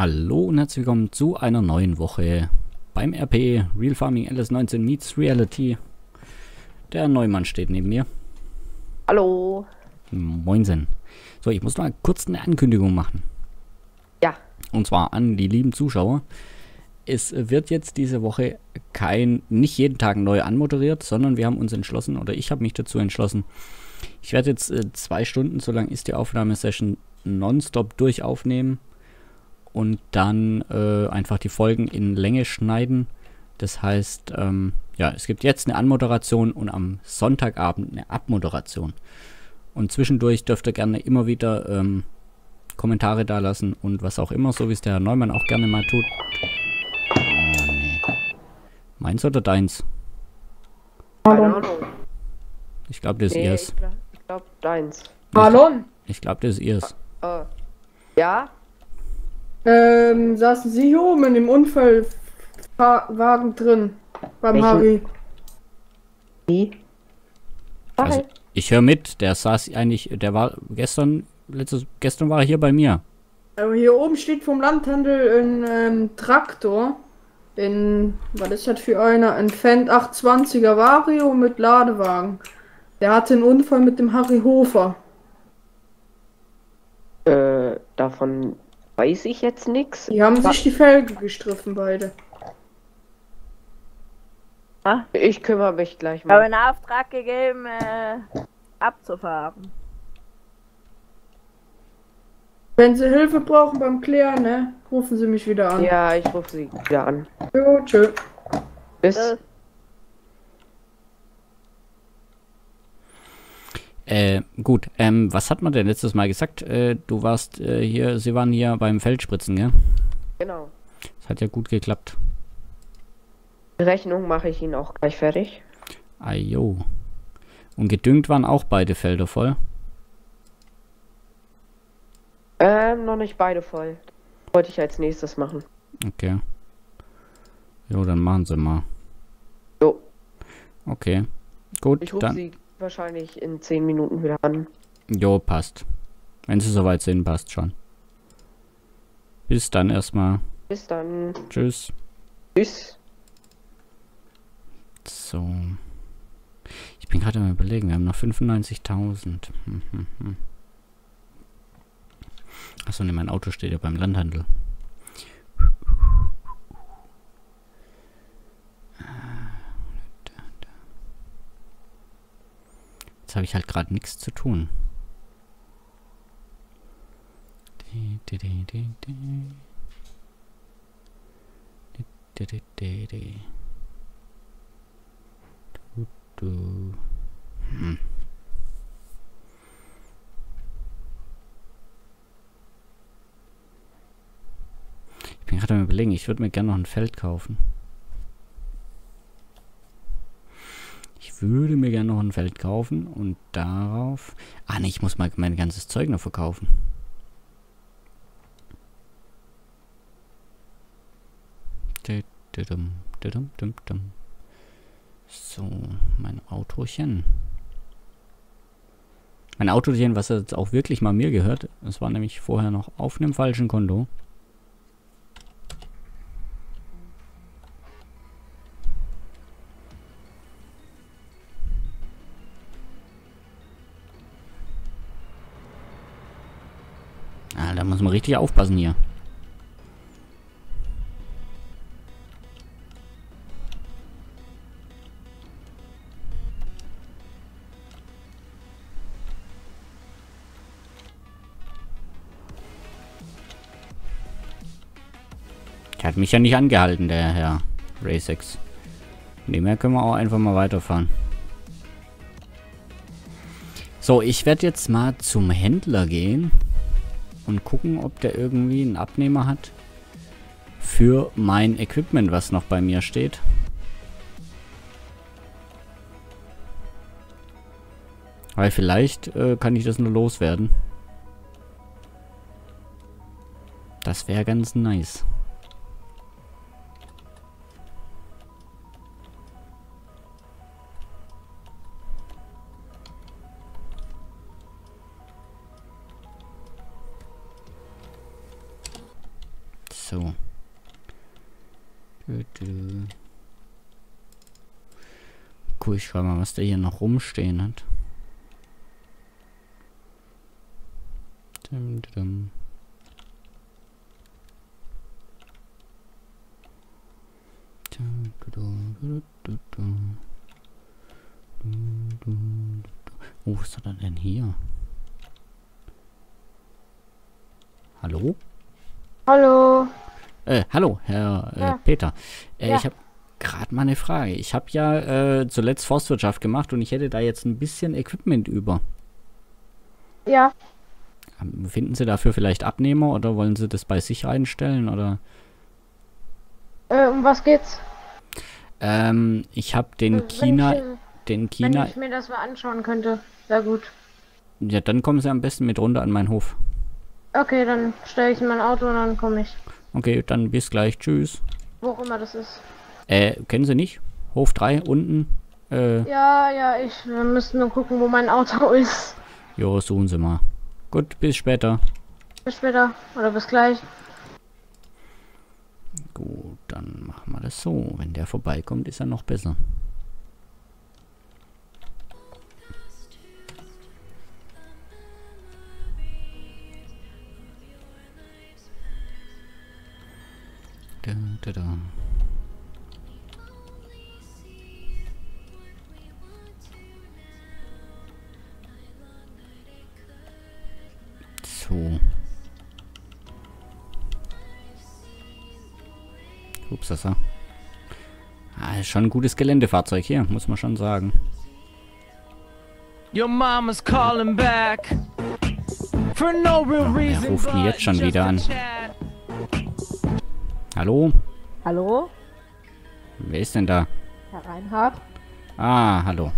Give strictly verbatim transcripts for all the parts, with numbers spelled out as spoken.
Hallo und herzlich willkommen zu einer neuen Woche beim R P Real Farming L S neunzehn meets Reality. Der Neumann steht neben mir. Hallo. Moinsen. So, ich muss mal kurz eine Ankündigung machen. Ja. Und zwar an die lieben Zuschauer. Es wird jetzt diese Woche kein, nicht jeden Tag neu anmoderiert, sondern wir haben uns entschlossen, oder ich habe mich dazu entschlossen, ich werde jetzt äh, zwei Stunden, so lang ist die Aufnahmesession, nonstop durch aufnehmen. Und dann äh, einfach die Folgen in Länge schneiden. Das heißt, ähm, ja, es gibt jetzt eine Anmoderation und am Sonntagabend eine Abmoderation. Und zwischendurch dürft ihr gerne immer wieder ähm, Kommentare da lassen und was auch immer, so wie es der Herr Neumann auch gerne mal tut. Meins oder deins? Ich glaube, das ist nee, ihrs. Ich glaube, deins. Hallo? Ich glaube, das ist ihrs. Uh, uh, ja? Ähm, saßen Sie hier oben in dem Unfallwagen drin. Beim Welchen? Harry. Wie? Also, ich höre mit, der saß eigentlich, der war gestern, letztes, gestern war er hier bei mir. Aber hier oben steht vom Landhandel ein ähm, Traktor. In, was ist das für einer? Ein Fendt achthundertzwanziger Vario mit Ladewagen. Der hatte einen Unfall mit dem Harry Hofer. Äh, davon weiß ich jetzt nichts. Die haben was? sich die Felge gestriffen, beide. Ah? Ich kümmere mich gleich mal. Ich habe einen Auftrag gegeben, äh, abzufahren. Wenn Sie Hilfe brauchen beim Klären, ne, rufen Sie mich wieder an. Ja, ich rufe Sie wieder an. Jo, tschö. Bis. Tschö. Äh, gut, ähm, was hat man denn letztes Mal gesagt? Äh, du warst äh, hier, Sie waren hier beim Feldspritzen, gell? Genau. Das hat ja gut geklappt. Die Rechnung mache ich Ihnen auch gleich fertig. Ah, jo. Und gedüngt waren auch beide Felder voll? Ähm, noch nicht beide voll. Das wollte ich als nächstes machen. Okay. Jo, dann machen Sie mal. Jo. Okay. Gut, ich rufe dann... Sie wahrscheinlich in zehn Minuten wieder an. Jo, passt. Wenn Sie soweit sind, passt schon. Bis dann erstmal. Bis dann. Tschüss. Tschüss. So. Ich bin gerade am Überlegen, wir haben noch fünfundneunzigtausend. Hm, hm, hm. Achso, ne, mein Auto steht ja beim Landhandel. Jetzt habe ich halt gerade nichts zu tun. Hm. Ich bin gerade am Überlegen, ich würde mir gerne noch ein Feld kaufen. Ich würde mir gerne noch ein Feld kaufen und darauf... Ah ne, ich muss mal mein ganzes Zeug noch verkaufen. So, mein Autochen. Mein Autochen, was jetzt auch wirklich mal mir gehört. Das war nämlich vorher noch auf einem falschen Konto. Da muss man richtig aufpassen hier. Der hat mich ja nicht angehalten, der Herr Razex. Von dem her können wir auch einfach mal weiterfahren. So, ich werde jetzt mal zum Händler gehen und gucken, ob der irgendwie einen Abnehmer hat für mein Equipment, was noch bei mir steht. Weil vielleicht äh, kann ich das nur loswerden. Das wäre ganz nice. So. Cool, ich schau mal, was der hier noch rumstehen hat. Oh, was hat er denn hier? Hallo? Hallo. Äh, hallo, Herr äh, ja. Peter. Äh, ja. Ich habe gerade mal eine Frage. Ich habe ja äh, zuletzt Forstwirtschaft gemacht und ich hätte da jetzt ein bisschen Equipment über. Ja. Finden Sie dafür vielleicht Abnehmer oder wollen Sie das bei sich einstellen oder? Äh, um was geht's? Ähm, ich habe den wenn China... Ich, den China... Wenn ich mir das mal anschauen könnte, sehr gut. Ja, dann kommen Sie am besten mit runter an meinen Hof. Okay, dann stelle ich in mein Auto und dann komme ich. Okay, dann bis gleich. Tschüss. Wo auch immer das ist. Äh, kennen Sie nicht? Hof drei, unten. Äh, ja, ja, ich, wir müssen nur gucken, wo mein Auto ist. Jo, suchen Sie mal. Gut, bis später. Bis später. Oder bis gleich. Gut, dann machen wir das so. Wenn der vorbeikommt, ist er noch besser. Da, da, da. So. Ups, das war. Ah, ist schon ein gutes Geländefahrzeug hier, muss man schon sagen. Your mama's calling back for no real reason. Er ruft ihn jetzt schon wieder an. Hallo? Hallo? Wer ist denn da? Herr Reinhardt. Ah, hallo.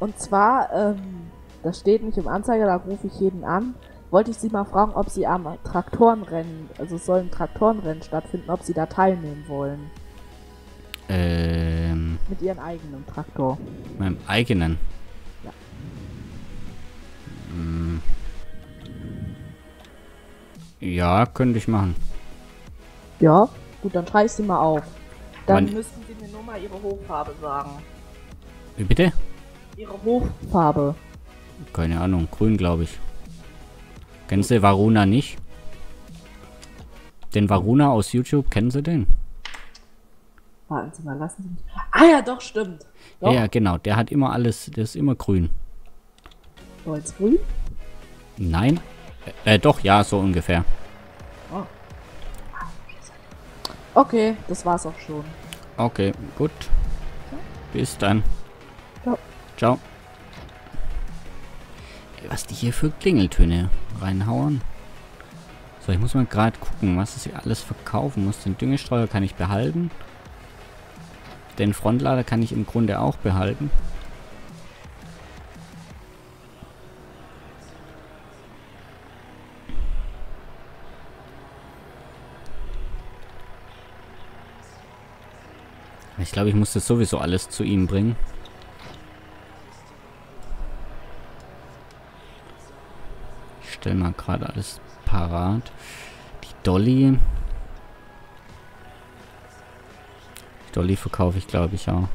Und zwar, ähm, das steht nicht im Anzeiger, da rufe ich jeden an. Wollte ich Sie mal fragen, ob Sie am Traktorenrennen, also es soll ein Traktorenrennen stattfinden, ob Sie da teilnehmen wollen. Ähm. Mit Ihrem eigenen Traktor. Meinem eigenen? Ja. Hm. Ja, könnte ich machen. Ja, gut, dann schreibe ich Sie mal auf. Dann Wann? müssen Sie mir nur mal Ihre Hochfarbe sagen. Wie bitte? Ihre Hochfarbe. Keine Ahnung, grün, glaube ich. Kennen Sie Varuna nicht? Den Varuna aus YouTube, kennen Sie den? Warten Sie mal, lassen Sie mich... Ah ja, doch, stimmt. Doch. Ja, ja, genau, der hat immer alles, der ist immer grün. So, jetzt grün? Nein. Äh, äh, doch, ja, so ungefähr. Oh. Okay, das war's auch schon. Okay, gut. Bis dann. Ciao. Ciao. Ey, was die hier für Klingeltöne reinhauen. So, ich muss mal gerade gucken, was ich alles verkaufen muss. Den Düngestreuer kann ich behalten. Den Frontlader kann ich im Grunde auch behalten. Ich glaube, ich muss das sowieso alles zu ihm bringen. Ich stelle mal gerade alles parat. Die Dolly. Die Dolly verkaufe ich, glaube ich, auch.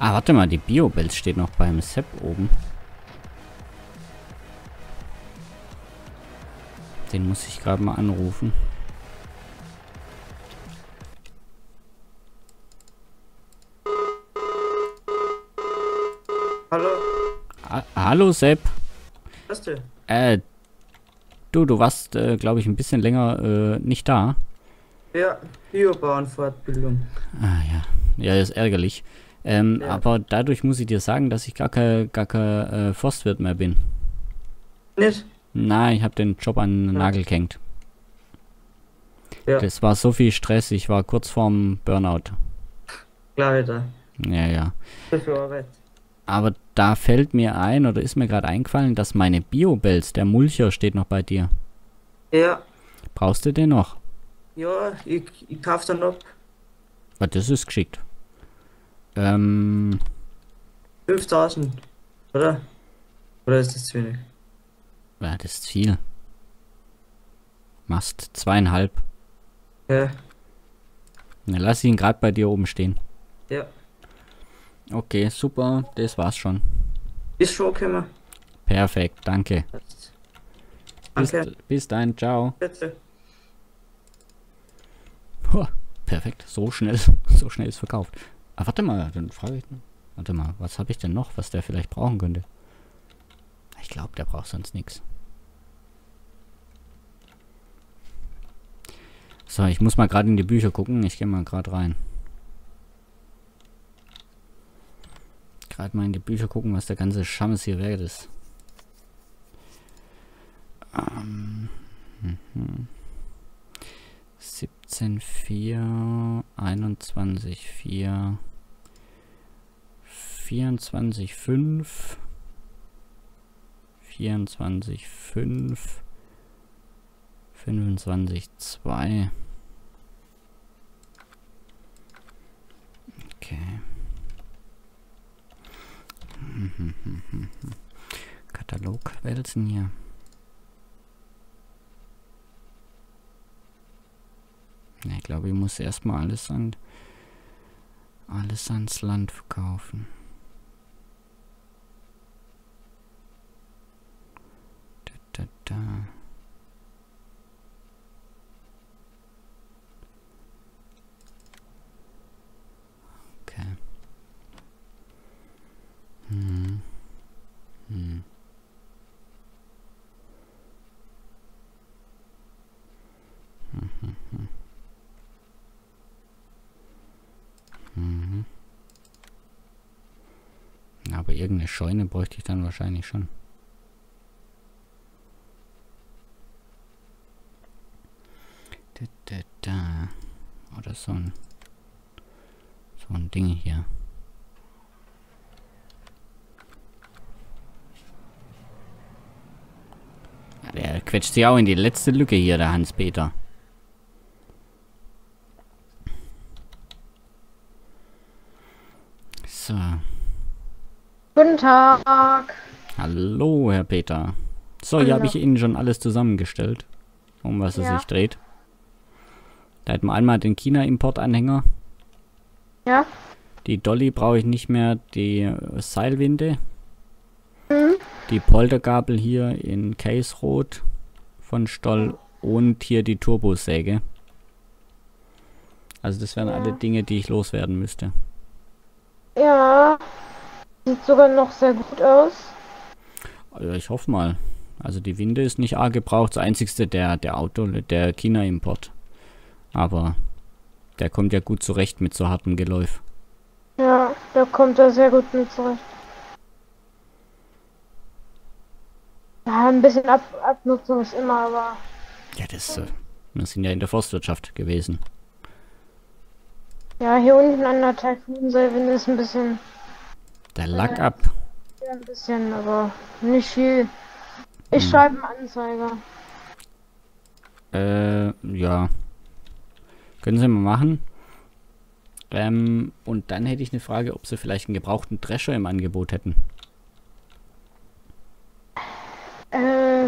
Ah, warte mal, die Bio-Bell steht noch beim Sepp oben. Den muss ich gerade mal anrufen. Hallo? Ah, hallo Sepp. Was denn? Äh, du, du warst, äh, glaube ich, ein bisschen länger äh, nicht da. Ja, Bio-Bauernfortbildung. Ah ja, ja, das ist ärgerlich. Ähm, ja. Aber dadurch muss ich dir sagen, dass ich gar kein gar ke, äh, Forstwirt mehr bin. Nicht? Nein, ich habe den Job an den Nagel gehängt. Ja. Das war so viel Stress, ich war kurz vorm Burnout. Klar, Alter. Ja, ja. So viel Arbeit. Aber da fällt mir ein, oder ist mir gerade eingefallen, dass meine Bio-Bells, der Mulcher, steht noch bei dir. Ja. Brauchst du den noch? Ja, ich, ich kauf den noch. Ah, das ist geschickt. Ähm... fünftausend, oder? Oder ist das zu wenig? Ja, das ist viel. Mast zweieinhalb. Ja. Dann lass ihn gerade bei dir oben stehen. Ja. Okay, super, das war's schon. Ist schon okay, man. Perfekt, danke. Danke. Bis, bis dann, ciao. Bitte. Puh, perfekt, so schnell, so schnell ist verkauft. Ah, warte mal, dann frage ich. Warte mal, was habe ich denn noch, was der vielleicht brauchen könnte? Ich glaube, der braucht sonst nichts. So, ich muss mal gerade in die Bücher gucken. Ich gehe mal gerade rein. Gerade mal in die Bücher gucken, was der ganze Schammes hier wert ist. Ähm, mhm. siebzehn Komma vier, einundzwanzig Komma vier, vierundzwanzig Komma fünf, vierundzwanzig Komma fünf, fünfundzwanzig Komma zwei. Okay. Katalog, wer ist denn hier? Ich glaube, ich muss erstmal alles an alles ans Land verkaufen. Da, da, da. Okay. Hm. Hm. Hm, hm, hm. Mhm. Aber irgendeine Scheune bräuchte ich dann wahrscheinlich schon. Da, da, da. Oder so ein, so ein Ding hier. Der quetscht sich auch in die letzte Lücke hier, der Hans-Peter. So. Guten Tag. Hallo, Herr Peter. So, hier habe ich Ihnen schon alles zusammengestellt, um was es ja. sich dreht. Da hätten wir einmal den China-Import-Anhänger. Ja. Die Dolly brauche ich nicht mehr, die Seilwinde. Mhm. Die Poltergabel hier in Case Rot von Stoll und hier die Turbosäge. Also das wären ja. alle Dinge, die ich loswerden müsste. Ja, sieht sogar noch sehr gut aus. Also ich hoffe mal. Also die Winde ist nicht arg gebraucht. Das einzigste der, der Auto, der China-Import. Aber der kommt ja gut zurecht mit so hartem Geläuf. Ja, der kommt da sehr gut mit zurecht. Ja, ein bisschen Ab Abnutzung ist immer, aber... Ja, das, wir sind ja in der Forstwirtschaft gewesen. Ja, hier unten an der Teichfutenseilwinde ist ein bisschen... Der Lack äh, ab. Ja, ein bisschen, aber nicht viel. Ich hm. schreibe einen Anzeiger. Äh, ja. Können Sie mal machen. Ähm, und dann hätte ich eine Frage, ob Sie vielleicht einen gebrauchten Drescher im Angebot hätten. Äh...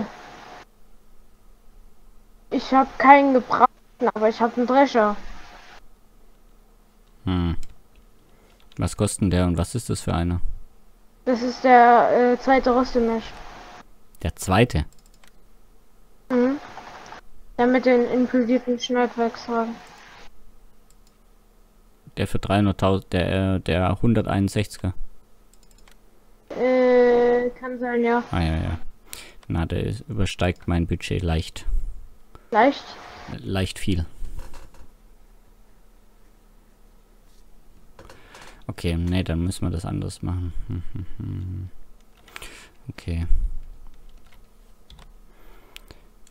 Ich habe keinen gebrauchten, aber ich habe einen Drescher. Hm. Was kostet der und was ist das für einer? Das ist der äh, zweite Rostelmesh. Der zweite? Mhm. Der mit den inkludierten Schneidwerkzeugen. Der für dreihunderttausend, der, der hunderteinundsechziger? Äh, kann sein, ja. Ah, ja, ja. Na, der ist, übersteigt mein Budget leicht. Leicht? Leicht viel. Okay, nee, dann müssen wir das anders machen. Okay.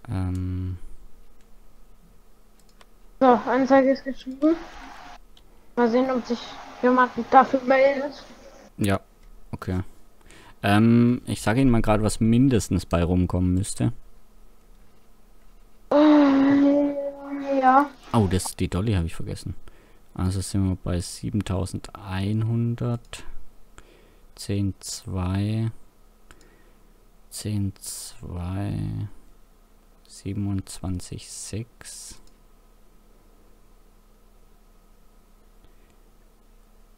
Ähm. So, Anzeige ist geschrieben. Mal sehen, ob sich jemand dafür meldet. Ja, Okay. Ähm, ich sage Ihnen mal gerade, was mindestens bei rumkommen müsste. Ja. Oh, das, die Dolly habe ich vergessen. Also sind wir bei siebentausendeinhundert. zehn Komma zwei. zehn Komma zwei. siebenundzwanzig Komma sechs.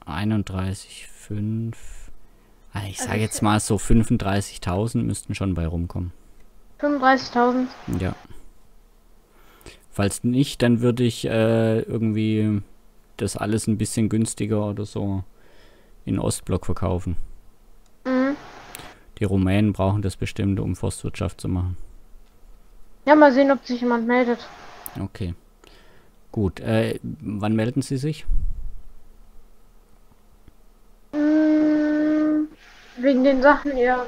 einunddreißig Komma fünf. Also ich sage jetzt mal so fünfunddreißigtausend müssten schon bei rumkommen. fünfunddreißigtausend? Ja. Falls nicht, dann würde ich äh, irgendwie das alles ein bisschen günstiger oder so in Ostblock verkaufen. Mhm. Die Rumänen brauchen das bestimmt, um Forstwirtschaft zu machen. Ja, mal sehen, ob sich jemand meldet. Okay. Gut. Äh, wann melden Sie sich? Mmh, wegen den Sachen, ja.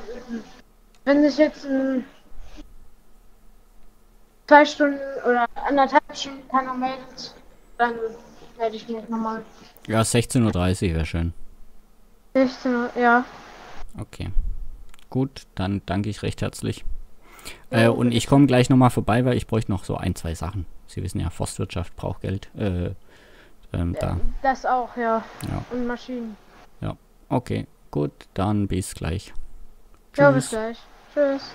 Wenn sich jetzt in zwei Stunden oder anderthalb Stunden keiner meldet, dann melde ich mich nochmal. Ja, sechzehn Uhr dreißig wäre schön. sechzehn Uhr, ja. Okay. Gut, dann danke ich recht herzlich. Äh, und ich komme gleich nochmal vorbei, weil ich bräuchte noch so ein, zwei Sachen. Sie wissen ja, Forstwirtschaft braucht Geld. Äh, ähm, da. Das auch, ja. ja. Und Maschinen. Ja, okay. Gut, dann bis gleich. Ja, bis gleich. Tschüss.